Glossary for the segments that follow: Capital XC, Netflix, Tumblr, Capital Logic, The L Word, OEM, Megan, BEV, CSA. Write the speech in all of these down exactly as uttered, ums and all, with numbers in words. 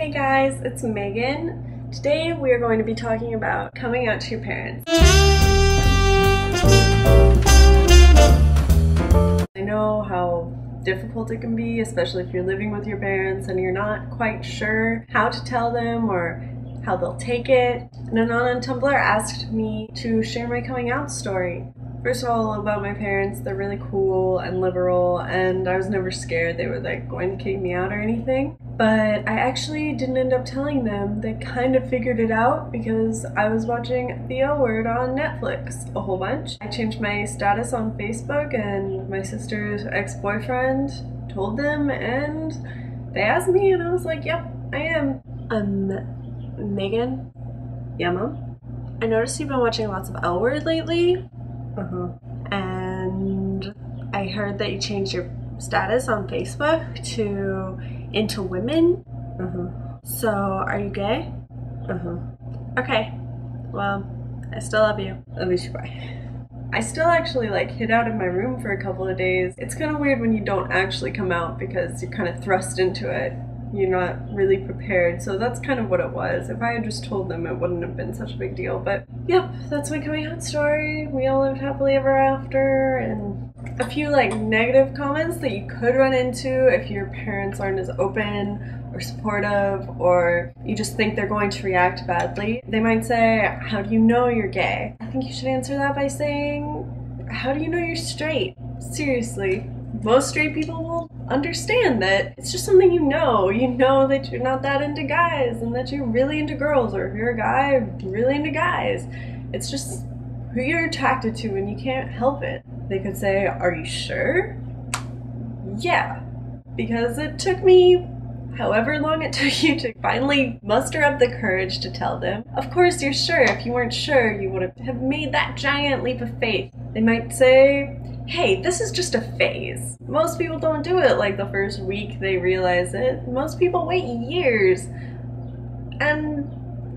Hey guys, it's Megan. Today we are going to be talking about coming out to your parents. I know how difficult it can be, especially if you're living with your parents and you're not quite sure how to tell them or how they'll take it. And Anon on Tumblr asked me to share my coming out story. First of all, about my parents, they're really cool and liberal, and I was never scared they were like going to kick me out or anything. But I actually didn't end up telling them. They kind of figured it out because I was watching The L Word on Netflix a whole bunch. I changed my status on Facebook, and my sister's ex-boyfriend told them, and they asked me, and I was like, yep, I am. Um, Megan? Yeah, Mom? I noticed you've been watching lots of L Word lately. Uh-huh. And I heard that you changed your status on Facebook to into women. Uh-huh. So are you gay? Uh-huh. Okay. Well, I still love you. Love you too, bye. I still actually like hid out in my room for a couple of days. It's kind of weird when you don't actually come out because you're kind of thrust into it. You're not really prepared, so that's kind of what it was. If I had just told them, it wouldn't have been such a big deal, but yep, that's my coming out story. We all lived happily ever after, and a few like negative comments that you could run into if your parents aren't as open or supportive, or you just think they're going to react badly. They might say, how do you know you're gay? I think you should answer that by saying, how do you know you're straight? Seriously. Most straight people will understand that it's just something you know. You know that you're not that into guys and that you're really into girls, or if you're a guy, really into guys. It's just who you're attracted to and you can't help it. They could say, are you sure? Yeah, because it took me however long it took you to finally muster up the courage to tell them. Of course you're sure. If you weren't sure, you would have made that giant leap of faith. They might say, hey, this is just a phase. Most people don't do it like the first week they realize it. Most people wait years. And,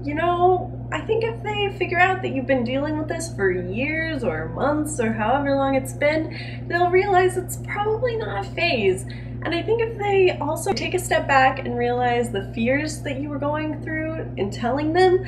you know, I think if they figure out that you've been dealing with this for years or months or however long it's been, they'll realize it's probably not a phase. And I think if they also take a step back and realize the fears that you were going through in telling them,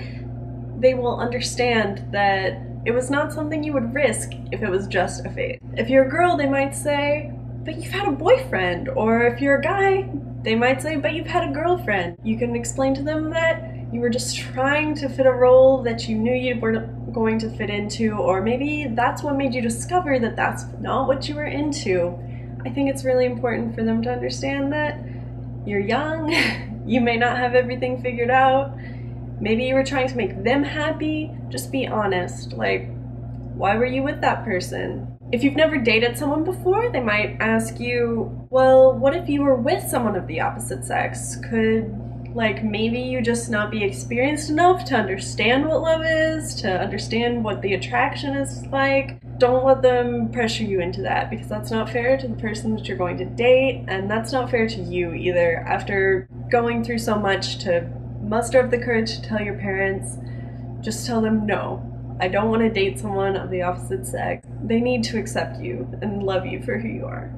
they will understand that it was not something you would risk if it was just a phase. If you're a girl, they might say, but you've had a boyfriend. Or if you're a guy, they might say, but you've had a girlfriend. You can explain to them that you were just trying to fit a role that you knew you weren't going to fit into, or maybe that's what made you discover that that's not what you were into. I think it's really important for them to understand that you're young, you may not have everything figured out, maybe you were trying to make them happy. Just be honest, like, why were you with that person? If you've never dated someone before, they might ask you, well, what if you were with someone of the opposite sex? Could, like, maybe you just not be experienced enough to understand what love is, to understand what the attraction is like? Don't let them pressure you into that, because that's not fair to the person that you're going to date, and that's not fair to you either. After going through so much to muster up the courage to tell your parents, just tell them, no, I don't want to date someone of the opposite sex. They need to accept you and love you for who you are.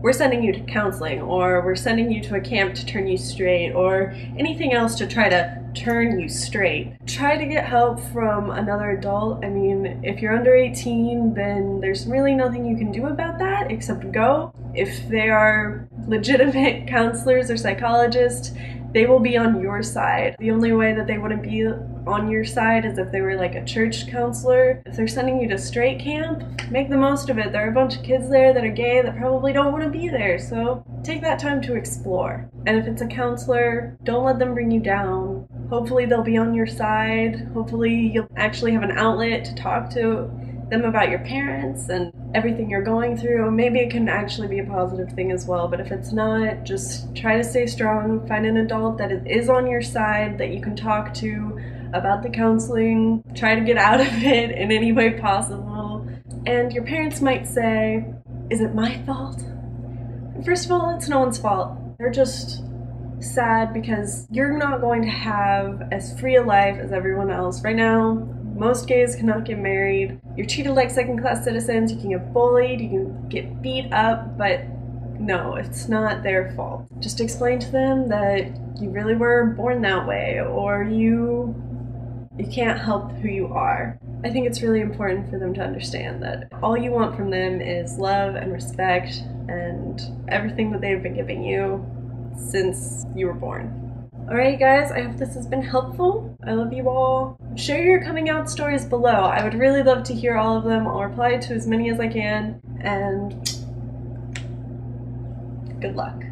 We're sending you to counseling, or we're sending you to a camp to turn you straight, or anything else to try to turn you straight. Try to get help from another adult. I mean, if you're under eighteen, then there's really nothing you can do about that except go. If they are legitimate counselors or psychologists, they will be on your side. The only way that they wouldn't be on your side is if they were like a church counselor. If they're sending you to straight camp, make the most of it. There are a bunch of kids there that are gay that probably don't want to be there, so take that time to explore. And if it's a counselor, don't let them bring you down. Hopefully they'll be on your side. Hopefully you'll actually have an outlet to talk to them about your parents and everything you're going through. Maybe it can actually be a positive thing as well, but if it's not, just try to stay strong. Find an adult that is on your side, that you can talk to about the counseling. Try to get out of it in any way possible. And your parents might say, is it my fault? First of all, it's no one's fault. They're just sad because you're not going to have as free a life as everyone else. Right now, most gays cannot get married. You're treated like second-class citizens. You can get bullied, you can get beat up, but no, it's not their fault. Just explain to them that you really were born that way, or you you can't help who you are. I think it's really important for them to understand that all you want from them is love and respect and everything that they've been giving you since you were born. Alright guys, I hope this has been helpful. I love you all. Share your coming out stories below. I would really love to hear all of them. I'll reply to as many as I can, and good luck.